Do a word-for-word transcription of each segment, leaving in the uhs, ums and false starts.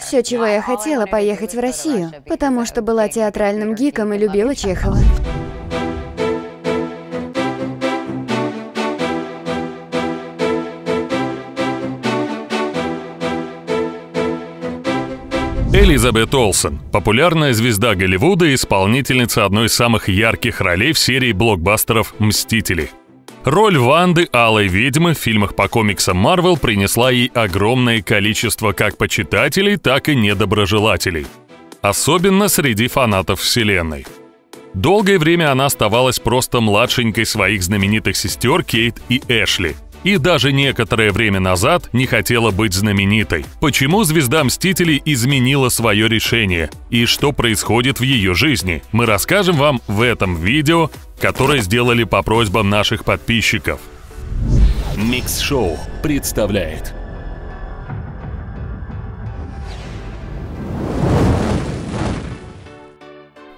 Все, чего я хотела, поехать в Россию, потому что была театральным гиком и любила Чехова. Элизабет Олсен – популярная звезда Голливуда и исполнительница одной из самых ярких ролей в серии блокбастеров «Мстители». Роль Ванды, Алой Ведьмы, в фильмах по комиксам Марвел принесла ей огромное количество как почитателей, так и недоброжелателей. Особенно среди фанатов вселенной. Долгое время она оставалась просто младшенькой своих знаменитых сестер Кейт и Эшли. И даже некоторое время назад не хотела быть знаменитой. Почему звезда Мстителей изменила свое решение? И что происходит в ее жизни? Мы расскажем вам в этом видео, которое сделали по просьбам наших подписчиков. MixShow представляет.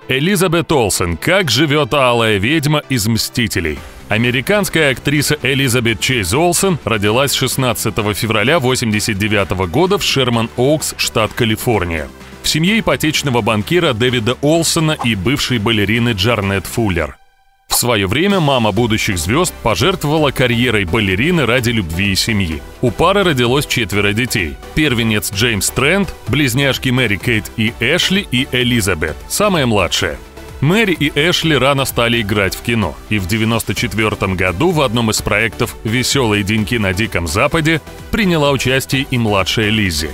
Элизабет Олсен. Как живет Алая Ведьма из «Мстителей»? Американская актриса Элизабет Чейз Олсен родилась шестнадцатого февраля тысяча девятьсот восемьдесят девятого года в Шерман-Оукс, штат Калифорния. В семье ипотечного банкира Дэвида Олсена и бывшей балерины Джарнет Фуллер. В свое время мама будущих звезд пожертвовала карьерой балерины ради любви и семьи. У пары родилось четверо детей. Первенец Джеймс Трент, близняшки Мэри Кейт и Эшли и Элизабет, самая младшая. Мэри и Эшли рано стали играть в кино, и в девяносто четвёртом году в одном из проектов «Веселые деньки на Диком Западе» приняла участие и младшая Лиззи.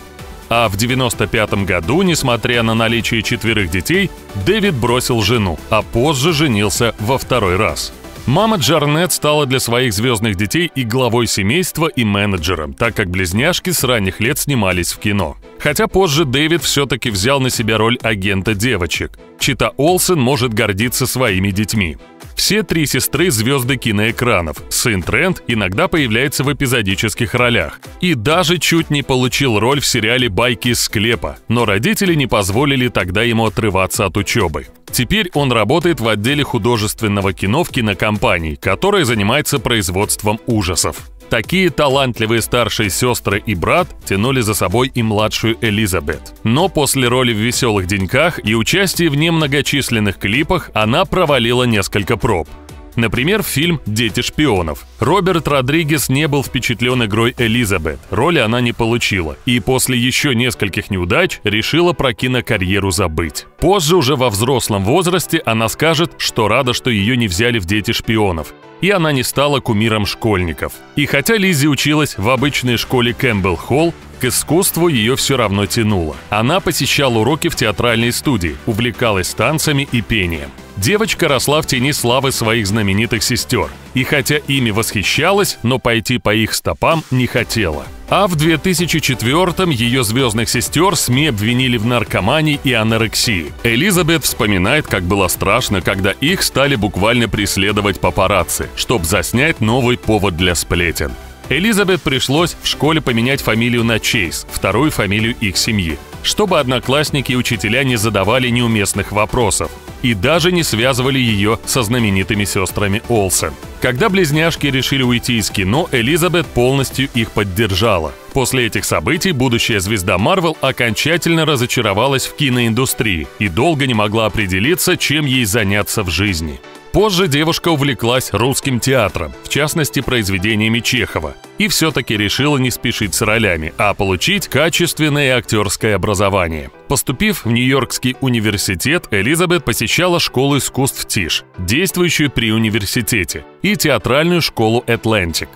А в девяносто пятом году, несмотря на наличие четверых детей, Дэвид бросил жену, а позже женился во второй раз. Мама Джарнетт стала для своих звездных детей и главой семейства, и менеджером, так как близняшки с ранних лет снимались в кино. Хотя позже Дэвид все-таки взял на себя роль агента девочек. Чита Олсен может гордиться своими детьми. Все три сестры – звезды киноэкранов, сын Трент иногда появляется в эпизодических ролях. И даже чуть не получил роль в сериале «Байки из склепа», но родители не позволили тогда ему отрываться от учебы. Теперь он работает в отделе художественного кино в кинокомпании, которая занимается производством ужасов. Такие талантливые старшие сестры и брат тянули за собой и младшую Элизабет. Но после роли в «Веселых деньках» и участия в немногочисленных клипах она провалила несколько проб. Например, фильм «Дети шпионов». Роберт Родригес не был впечатлен игрой Элизабет, роли она не получила, и после еще нескольких неудач решила про кинокарьеру забыть. Позже, уже во взрослом возрасте, она скажет, что рада, что ее не взяли в «Дети шпионов», и она не стала кумиром школьников. И хотя Лиззи училась в обычной школе Кэмпбелл-Холл, к искусству ее все равно тянуло. Она посещала уроки в театральной студии, увлекалась танцами и пением. Девочка росла в тени славы своих знаменитых сестер, и хотя ими восхищалась, но пойти по их стопам не хотела. А в две тысячи четвёртом ее звездных сестер СМИ обвинили в наркомании и анорексии. Элизабет вспоминает, как было страшно, когда их стали буквально преследовать папарацци, чтобы заснять новый повод для сплетен. Элизабет пришлось в школе поменять фамилию на Чейз, вторую фамилию их семьи, чтобы одноклассники и учителя не задавали неуместных вопросов и даже не связывали ее со знаменитыми сестрами Олсен. Когда близняшки решили уйти из кино, Элизабет полностью их поддержала. После этих событий будущая звезда Марвел окончательно разочаровалась в киноиндустрии и долго не могла определиться, чем ей заняться в жизни. Позже девушка увлеклась русским театром, в частности произведениями Чехова, и все-таки решила не спешить с ролями, а получить качественное актерское образование. Поступив в Нью-Йоркский университет, Элизабет посещала школу искусств ТИШ, действующую при университете, и театральную школу «Атлантик».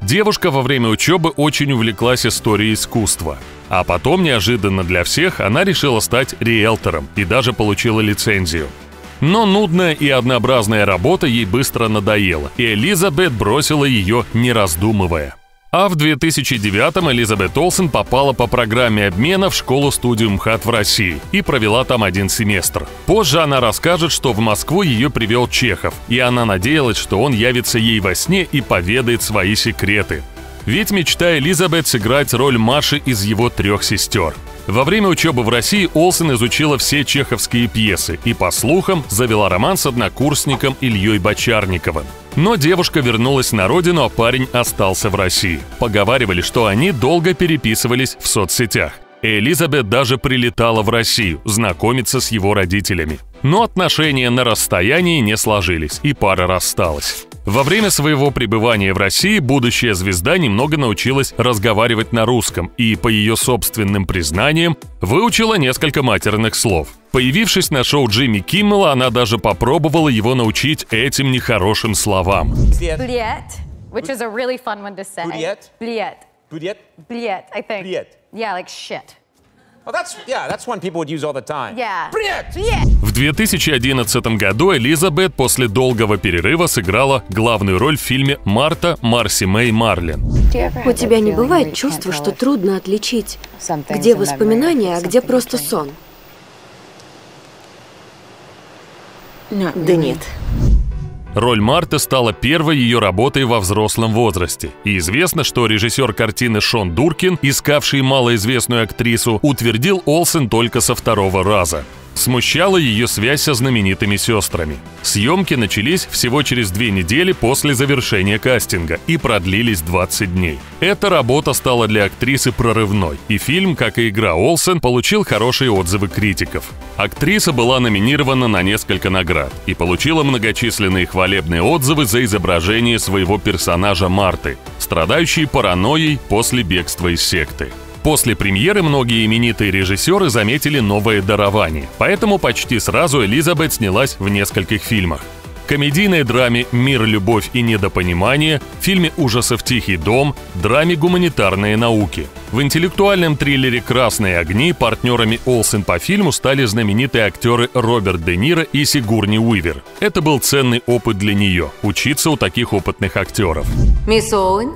Девушка во время учебы очень увлеклась историей искусства, а потом, неожиданно для всех, она решила стать риэлтором и даже получила лицензию. Но нудная и однообразная работа ей быстро надоела, и Элизабет бросила ее, не раздумывая. А в две тысячи девятом Элизабет Олсен попала по программе обмена в школу-студию МХАТ в России и провела там один семестр. Позже она расскажет, что в Москву ее привел Чехов, и она надеялась, что он явится ей во сне и поведает свои секреты. Ведь мечта Элизабет сыграть роль Маши из его трех сестер. Во время учебы в России Олсен изучила все чеховские пьесы и, по слухам, завела роман с однокурсником Ильей Бочарниковым. Но девушка вернулась на родину, а парень остался в России. Поговаривали, что они долго переписывались в соцсетях. Элизабет даже прилетала в Россию знакомиться с его родителями. Но отношения на расстоянии не сложились, и пара рассталась. Во время своего пребывания в России будущая звезда немного научилась разговаривать на русском и, по ее собственным признаниям, выучила несколько матерных слов. Появившись на шоу Джимми Киммела, она даже попробовала его научить этим нехорошим словам. Блять, which is a really fun one to say. Блять. Блять. Блять, I think. Блять. Yeah, like shit. В две тысячи одиннадцатом году Элизабет после долгого перерыва сыграла главную роль в фильме «Марта, Марси Мэй Марлин». У тебя не бывает чувства, что трудно отличить, где воспоминания, а где просто сон? Да нет. Роль Марты стала первой ее работой во взрослом возрасте. И известно, что режиссер картины Шон Дуркин, искавший малоизвестную актрису, утвердил Олсен только со второго раза. Смущала ее связь со знаменитыми сестрами. Съемки начались всего через две недели после завершения кастинга и продлились двадцать дней. Эта работа стала для актрисы прорывной, и фильм, как и игра Олсен, получил хорошие отзывы критиков. Актриса была номинирована на несколько наград и получила многочисленные хвалебные отзывы за изображение своего персонажа Марты, страдающей паранойей после бегства из секты. После премьеры многие именитые режиссеры заметили новое дарование, поэтому почти сразу Элизабет снялась в нескольких фильмах. В комедийной драме «Мир, любовь и недопонимание», в фильме ужасов «Тихий дом», драме «Гуманитарные науки». В интеллектуальном триллере «Красные огни» партнерами Олсен по фильму стали знаменитые актеры Роберт Де Ниро и Сигурни Уивер. Это был ценный опыт для нее – учиться у таких опытных актеров. Мисс Олсен?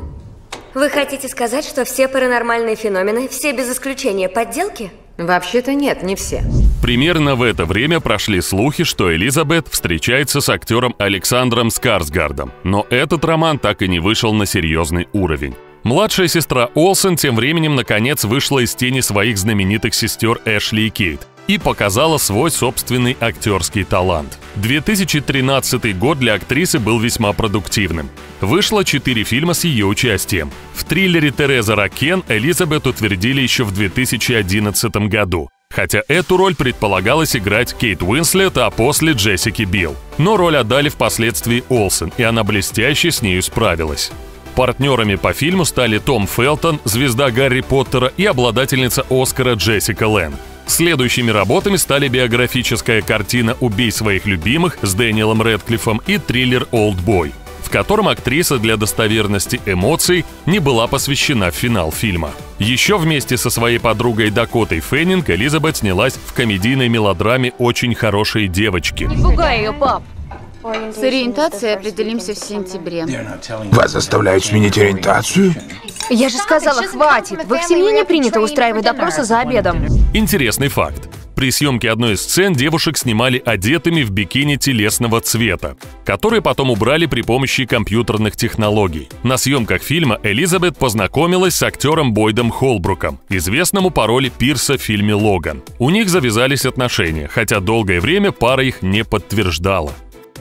Вы хотите сказать, что все паранормальные феномены, все без исключения подделки? Вообще-то нет, не все. Примерно в это время прошли слухи, что Элизабет встречается с актером Александром Скарсгардом, но этот роман так и не вышел на серьезный уровень. Младшая сестра Олсен тем временем наконец вышла из тени своих знаменитых сестер Эшли и Кейт и показала свой собственный актерский талант. две тысячи тринадцатый год для актрисы был весьма продуктивным. Вышло четыре фильма с ее участием. В триллере «Тереза Ракен» Элизабет утвердили еще в две тысячи одиннадцатом году, хотя эту роль предполагалось играть Кейт Уинслет, а после Джессики Билл. Но роль отдали впоследствии Олсен, и она блестяще с нею справилась. Партнерами по фильму стали Том Фелтон, звезда Гарри Поттера и обладательница Оскара Джессика Лэнн. Следующими работами стали биографическая картина «Убей своих любимых» с Дэниелом Рэдклиффом и триллер «Олдбой», в котором актриса для достоверности эмоций не была посвящена в финал фильма. Еще вместе со своей подругой Дакотой Фэннинг Элизабет снялась в комедийной мелодраме «Очень хорошие девочки». Не пугай ее, пап! С ориентацией определимся в сентябре. Вас заставляют сменить ориентацию? Я же сказала, хватит! В их семье не принято устраивать допросы за обедом. Интересный факт. При съемке одной из сцен девушек снимали одетыми в бикини телесного цвета, которые потом убрали при помощи компьютерных технологий. На съемках фильма Элизабет познакомилась с актером Бойдом Холбруком, известному по роли Пирса в фильме «Логан». У них завязались отношения, хотя долгое время пара их не подтверждала.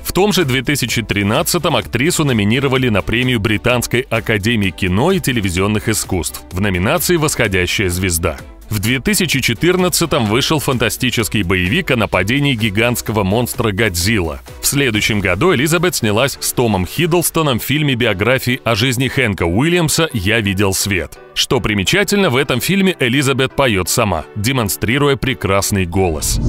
В том же две тысячи тринадцатом актрису номинировали на премию Британской академии кино и телевизионных искусств в номинации «Восходящая звезда». В две тысячи четырнадцатом вышел фантастический боевик о нападении гигантского монстра Годзилла. В следующем году Элизабет снялась с Томом Хиддлстоном в фильме биографии о жизни Хэнка Уильямса «Я видел свет». Что примечательно, в этом фильме Элизабет поет сама, демонстрируя прекрасный голос.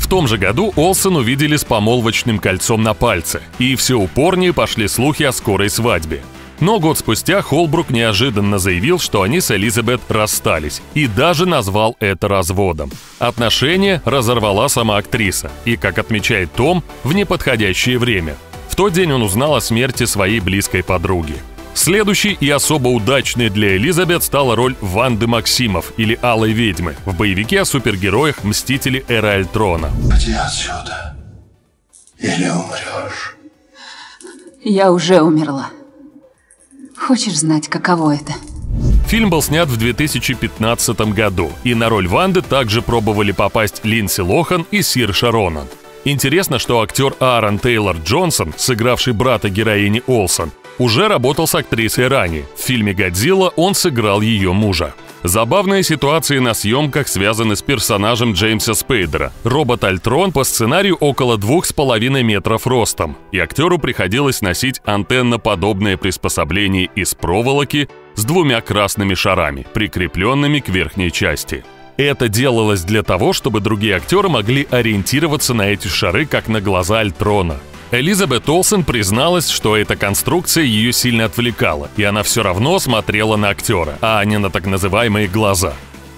В том же году Олсен увидели с помолвочным кольцом на пальце, и все упорнее пошли слухи о скорой свадьбе. Но год спустя Холбрук неожиданно заявил, что они с Элизабет расстались, и даже назвал это разводом. Отношения разорвала сама актриса, и, как отмечает Том, в неподходящее время. В тот день он узнал о смерти своей близкой подруги. Следующей и особо удачной для Элизабет стала роль Ванды Максимофф, или Алой Ведьмы, в боевике о супергероях «Мстители. Эра Альтрона». Иди отсюда, или умрешь. Я уже умерла. Хочешь знать, каково это? Фильм был снят в две тысячи пятнадцатом году, и на роль Ванды также пробовали попасть Линдси Лохан и Сирша Ронан. Интересно, что актер Аарон Тейлор-Джонсон, сыгравший брата героини Олсен, уже работал с актрисой ранее. В фильме «Годзилла» он сыграл ее мужа. Забавные ситуации на съемках связаны с персонажем Джеймса Спейдера. Робот-Альтрон по сценарию около двух с половиной метров ростом, и актеру приходилось носить антенноподобное приспособление из проволоки с двумя красными шарами, прикрепленными к верхней части. Это делалось для того, чтобы другие актеры могли ориентироваться на эти шары, как на глаза Альтрона. Элизабет Олсен призналась, что эта конструкция ее сильно отвлекала, и она все равно смотрела на актера, а не на так называемые глаза.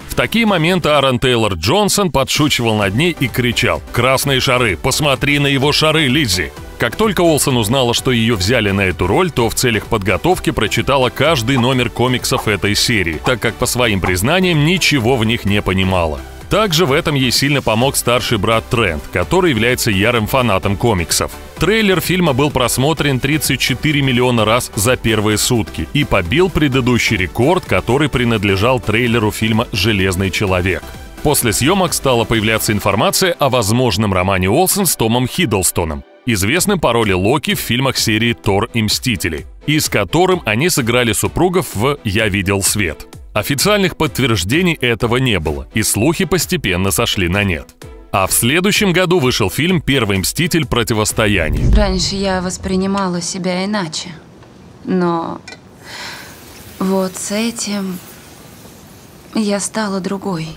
В такие моменты Аарон Тейлор-Джонсон подшучивал над ней и кричал: «Красные шары! Посмотри на его шары, Лиззи!» Как только Олсен узнала, что ее взяли на эту роль, то в целях подготовки прочитала каждый номер комиксов этой серии, так как по своим признаниям ничего в них не понимала. Также в этом ей сильно помог старший брат Трент, который является ярым фанатом комиксов. Трейлер фильма был просмотрен тридцать четыре миллиона раз за первые сутки и побил предыдущий рекорд, который принадлежал трейлеру фильма «Железный человек». После съемок стала появляться информация о возможном романе Олсен с Томом Хиддлстоном, известным по роли Локи в фильмах серии «Тор и Мстители», и с которым они сыграли супругов в «Я видел свет». Официальных подтверждений этого не было, и слухи постепенно сошли на нет. А в следующем году вышел фильм «Первый мститель. Противостояние». Раньше я воспринимала себя иначе, но вот с этим я стала другой.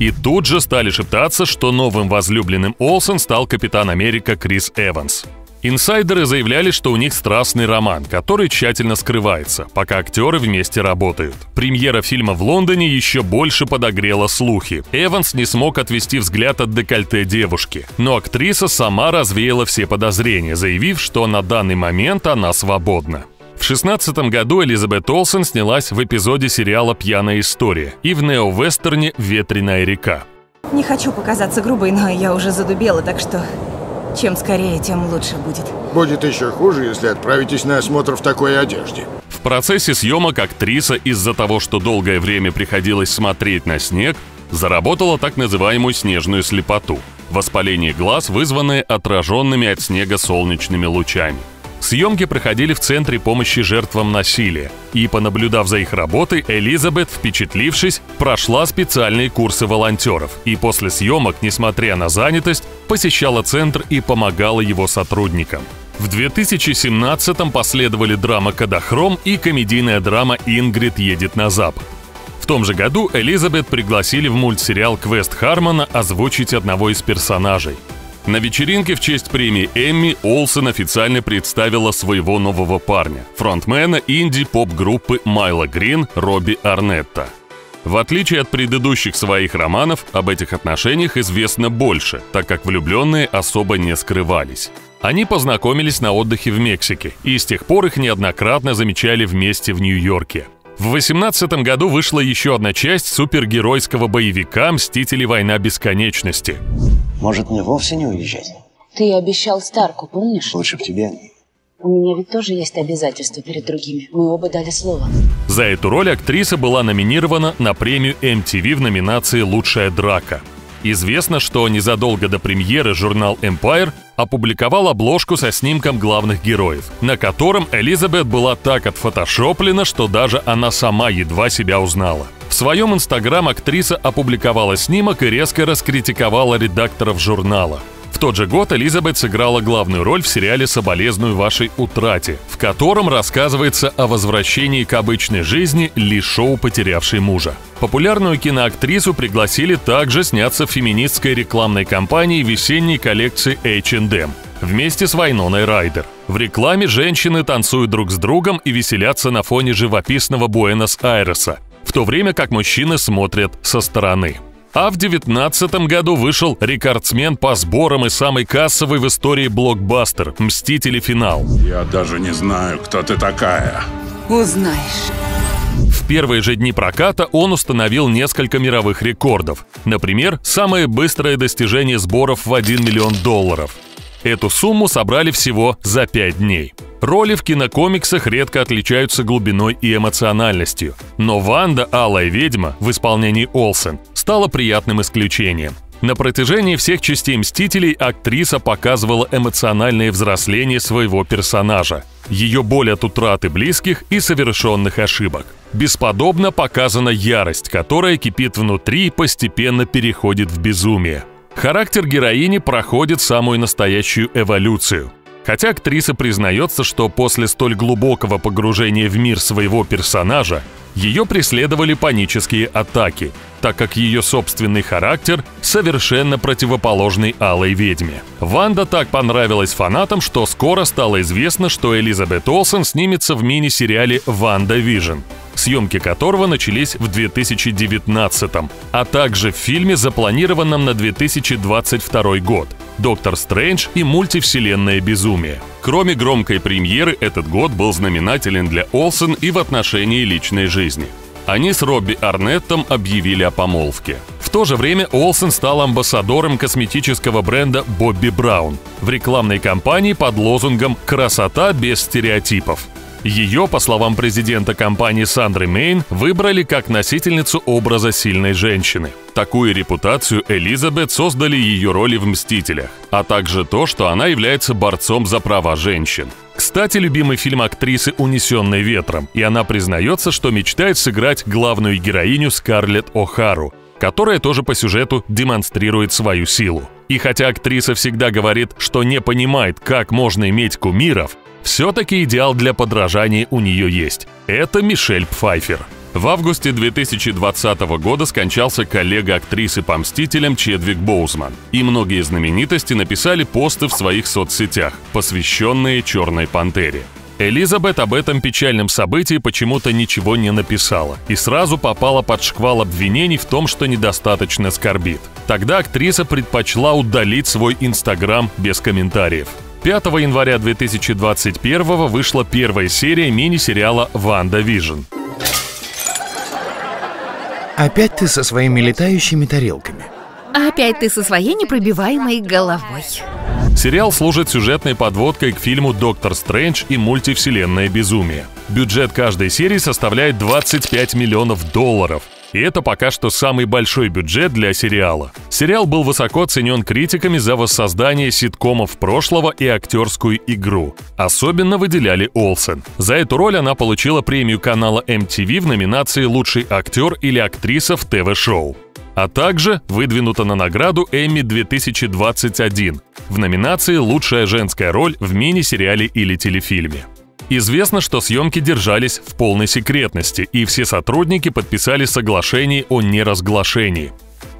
И тут же стали шептаться, что новым возлюбленным Олсен стал Капитан Америка Крис Эванс. Инсайдеры заявляли, что у них страстный роман, который тщательно скрывается, пока актеры вместе работают. Премьера фильма в Лондоне еще больше подогрела слухи. Эванс не смог отвести взгляд от декольте девушки, но актриса сама развеяла все подозрения, заявив, что на данный момент она свободна. В шестнадцатом году Элизабет Олсен снялась в эпизоде сериала «Пьяная история» и в нео-вестерне «Ветреная река». Не хочу показаться грубой, но я уже задубела, так что... чем скорее, тем лучше будет. Будет еще хуже, если отправитесь на осмотр в такой одежде. В процессе съемок актриса из-за того, что долгое время приходилось смотреть на снег, заработала так называемую снежную слепоту – воспаление глаз, вызванное отраженными от снега солнечными лучами. Съемки проходили в Центре помощи жертвам насилия, и, понаблюдав за их работой, Элизабет, впечатлившись, прошла специальные курсы волонтеров и после съемок, несмотря на занятость, посещала центр и помогала его сотрудникам. В две тысячи семнадцатом последовали драма «Кодахром» и комедийная драма «Ингрид едет на запад». В том же году Элизабет пригласили в мультсериал «Квест Хармона» озвучить одного из персонажей. На вечеринке в честь премии Эмми Олсен официально представила своего нового парня – фронтмена инди-поп-группы Майло Грин Робби Арнетта. В отличие от предыдущих своих романов, об этих отношениях известно больше, так как влюбленные особо не скрывались. Они познакомились на отдыхе в Мексике, и с тех пор их неоднократно замечали вместе в Нью-Йорке. В две тысячи восемнадцатом году вышла еще одна часть супергеройского боевика «Мстители. Война бесконечности». Может, мне вовсе не уезжать? Ты обещал Старку, помнишь? Лучше б тебе. У меня ведь тоже есть обязательства перед другими. Мы оба дали слово. За эту роль актриса была номинирована на премию эм ти ви в номинации «Лучшая драка». Известно, что незадолго до премьеры журнал Empire опубликовал обложку со снимком главных героев, на котором Элизабет была так отфотошоплена, что даже она сама едва себя узнала. В своем инстаграм актриса опубликовала снимок и резко раскритиковала редакторов журнала. В тот же год Элизабет сыграла главную роль в сериале «Соболезную вашей утрате», в котором рассказывается о возвращении к обычной жизни Ли Шоу, потерявшей мужа. Популярную киноактрису пригласили также сняться в феминистской рекламной кампании весенней коллекции эйч энд эм вместе с Вайноной Райдер. В рекламе женщины танцуют друг с другом и веселятся на фоне живописного Буэнос-Айреса, в то время как мужчины смотрят со стороны. А в две тысячи девятнадцатом году вышел рекордсмен по сборам и самый кассовый в истории блокбастер «Мстители. Финал». Я даже не знаю, кто ты такая. Узнаешь. В первые же дни проката он установил несколько мировых рекордов. Например, самое быстрое достижение сборов в один миллион долларов. Эту сумму собрали всего за пять дней. Роли в кинокомиксах редко отличаются глубиной и эмоциональностью, но Ванда, Алая Ведьма в исполнении Олсен стала приятным исключением. На протяжении всех частей «Мстителей» актриса показывала эмоциональное взросление своего персонажа, ее боль от утраты близких и совершенных ошибок. Бесподобно показана ярость, которая кипит внутри и постепенно переходит в безумие. Характер героини проходит самую настоящую эволюцию. Хотя актриса признается, что после столь глубокого погружения в мир своего персонажа ее преследовали панические атаки, так как ее собственный характер совершенно противоположный Алой Ведьме. Ванда так понравилась фанатам, что скоро стало известно, что Элизабет Олсен снимется в мини-сериале «Ванда Вижн», съемки которого начались в две тысячи девятнадцатом, а также в фильме, запланированном на две тысячи двадцать второй год «Доктор Стрэндж и мультивселенное безумие». Кроме громкой премьеры, этот год был знаменателен для Олсен и в отношении личной жизни. Они с Робби Арнеттом объявили о помолвке. В то же время Олсен стал амбассадором косметического бренда «Бобби Браун» в рекламной кампании под лозунгом «Красота без стереотипов». Ее, по словам президента компании Сандры Мэйн, выбрали как носительницу образа сильной женщины. Такую репутацию Элизабет создали ее роли в «Мстителях», а также то, что она является борцом за права женщин. Кстати, любимый фильм актрисы «Унесенный ветром», и она признается, что мечтает сыграть главную героиню Скарлетт О'Хару, которая тоже по сюжету демонстрирует свою силу. И хотя актриса всегда говорит, что не понимает, как можно иметь кумиров, все-таки идеал для подражания у нее есть. Это Мишель Пфайфер. В августе две тысячи двадцатого года скончался коллега актрисы по «Мстителям» Чедвик Боузман, и многие знаменитости написали посты в своих соцсетях, посвященные «Черной пантере». Элизабет об этом печальном событии почему-то ничего не написала и сразу попала под шквал обвинений в том, что недостаточно скорбит. Тогда актриса предпочла удалить свой Инстаграм без комментариев. пятого января две тысячи двадцать первого вышла первая серия мини-сериала «Ванда Вижн». Опять ты со своими летающими тарелками. Опять ты со своей непробиваемой головой. Сериал служит сюжетной подводкой к фильму «Доктор Стрэндж и мультивселенное безумие». Бюджет каждой серии составляет двадцать пять миллионов долларов. И это пока что самый большой бюджет для сериала. Сериал был высоко ценен критиками за воссоздание ситкомов прошлого и актерскую игру. Особенно выделяли Олсен. За эту роль она получила премию канала эм ти ви в номинации «Лучший актер или актриса в ТВ-шоу». А также выдвинута на награду «Эмми две тысячи двадцать один» в номинации «Лучшая женская роль в мини-сериале или телефильме». Известно, что съемки держались в полной секретности, и все сотрудники подписали соглашение о неразглашении.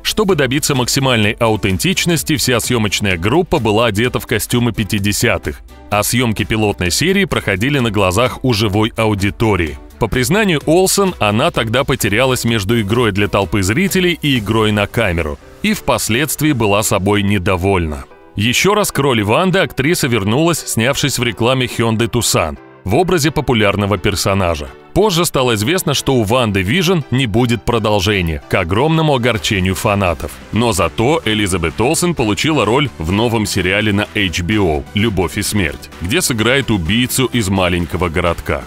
Чтобы добиться максимальной аутентичности, вся съемочная группа была одета в костюмы пятидесятых, а съемки пилотной серии проходили на глазах у живой аудитории. По признанию Олсен, она тогда потерялась между игрой для толпы зрителей и игрой на камеру, и впоследствии была собой недовольна. Еще раз к роли Ванды актриса вернулась, снявшись в рекламе Hyundai Tucson в образе популярного персонажа. Позже стало известно, что у «Ванды Вижн» не будет продолжения, к огромному огорчению фанатов. Но зато Элизабет Олсен получила роль в новом сериале на эйч би о «Любовь и смерть», где сыграет убийцу из маленького городка.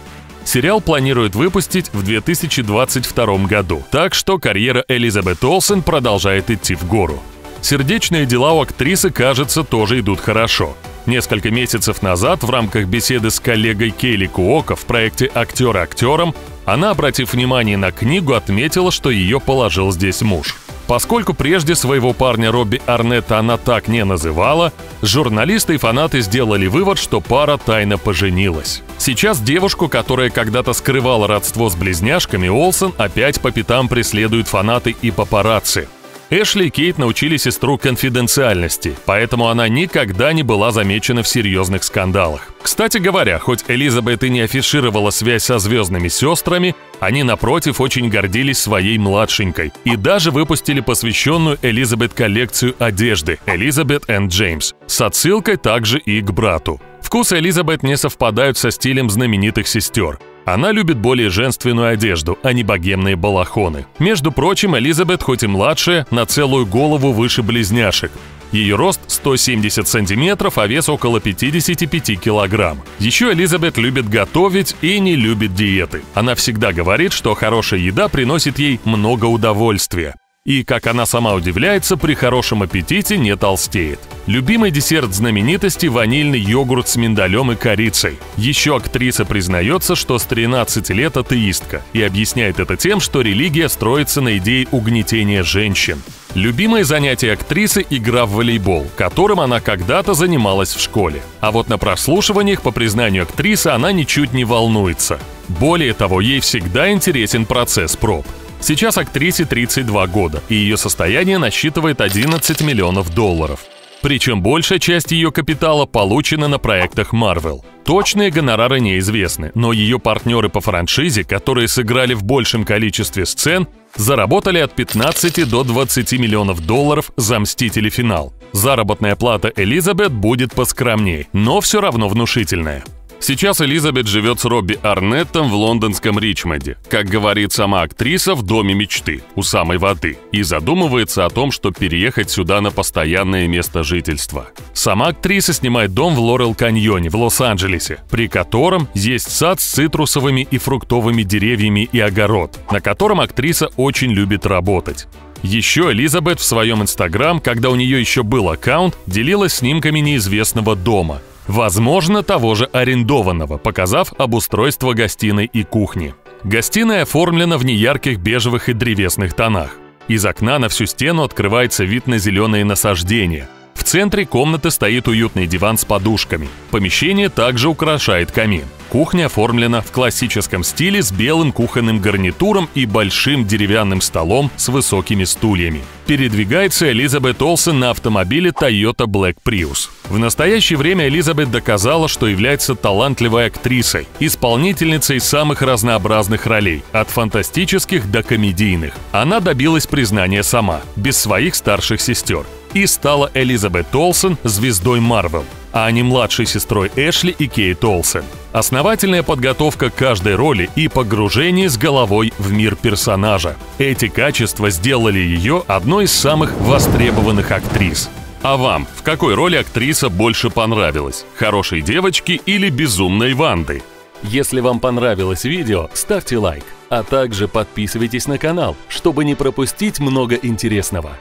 Сериал планируют выпустить в две тысячи двадцать втором году, так что карьера Элизабет Олсен продолжает идти в гору. Сердечные дела у актрисы, кажется, тоже идут хорошо. Несколько месяцев назад в рамках беседы с коллегой Келли Куоко в проекте «Актер актером» она, обратив внимание на книгу, отметила, что ее положил здесь муж. Поскольку прежде своего парня Робби Арнетта она так не называла, журналисты и фанаты сделали вывод, что пара тайно поженилась. Сейчас девушку, которая когда-то скрывала родство с близняшками Олсен, опять по пятам преследуют фанаты и папарацци. Эшли и Кейт научили сестру конфиденциальности, поэтому она никогда не была замечена в серьезных скандалах. Кстати говоря, хоть Элизабет и не афишировала связь со звездными сестрами, они, напротив, очень гордились своей младшенькой и даже выпустили посвященную Элизабет коллекцию одежды «Элизабет энд Джеймс» с отсылкой также и к брату. Вкусы Элизабет не совпадают со стилем знаменитых сестер. Она любит более женственную одежду, а не богемные балахоны. Между прочим, Элизабет, хоть и младшая, на целую голову выше близняшек. Ее рост сто семьдесят сантиметров, а вес около пятидесяти пяти килограмм. Еще Элизабет любит готовить и не любит диеты. Она всегда говорит, что хорошая еда приносит ей много удовольствия. И, как она сама удивляется, при хорошем аппетите не толстеет. Любимый десерт знаменитости – ванильный йогурт с миндалем и корицей. Еще актриса признается, что с тринадцати лет атеистка, и объясняет это тем, что религия строится на идее угнетения женщин. Любимое занятие актрисы – игра в волейбол, которым она когда-то занималась в школе. А вот на прослушиваниях, по признанию актрисы, она ничуть не волнуется. Более того, ей всегда интересен процесс проб. Сейчас актрисе тридцать два года, и ее состояние насчитывает одиннадцать миллионов долларов. Причем большая часть ее капитала получена на проектах Marvel. Точные гонорары неизвестны, но ее партнеры по франшизе, которые сыграли в большем количестве сцен, заработали от пятнадцати до двадцати миллионов долларов за «Мстители. Финал». Заработная плата Элизабет будет поскромней, но все равно внушительная. Сейчас Элизабет живет с Робби Арнеттом в лондонском Ричмонде, как говорит сама актриса, в доме мечты, у самой воды, и задумывается о том, что переехать сюда на постоянное место жительства. Сама актриса снимает дом в Лорел-каньоне в Лос-Анджелесе, при котором есть сад с цитрусовыми и фруктовыми деревьями и огород, на котором актриса очень любит работать. Еще Элизабет в своем инстаграм, когда у нее еще был аккаунт, делилась снимками неизвестного дома, возможно, того же арендованного, показав обустройство гостиной и кухни. Гостиная оформлена в неярких бежевых и древесных тонах. Из окна на всю стену открывается вид на зеленые насаждения. В центре комнаты стоит уютный диван с подушками. Помещение также украшает камин. Кухня оформлена в классическом стиле с белым кухонным гарнитуром и большим деревянным столом с высокими стульями. Передвигается Элизабет Олсен на автомобиле Toyota Black Prius. В настоящее время Элизабет доказала, что является талантливой актрисой, исполнительницей самых разнообразных ролей, от фантастических до комедийных. Она добилась признания сама, без своих старших сестер, и стала Элизабет Олсен звездой Марвел, а не младшей сестрой Эшли и Кейт Олсен. Основательная подготовка к каждой роли и погружение с головой в мир персонажа. Эти качества сделали ее одной из самых востребованных актрис. А вам, в какой роли актриса больше понравилась? Хорошей девочки или безумной Ванды? Если вам понравилось видео, ставьте лайк, а также подписывайтесь на канал, чтобы не пропустить много интересного.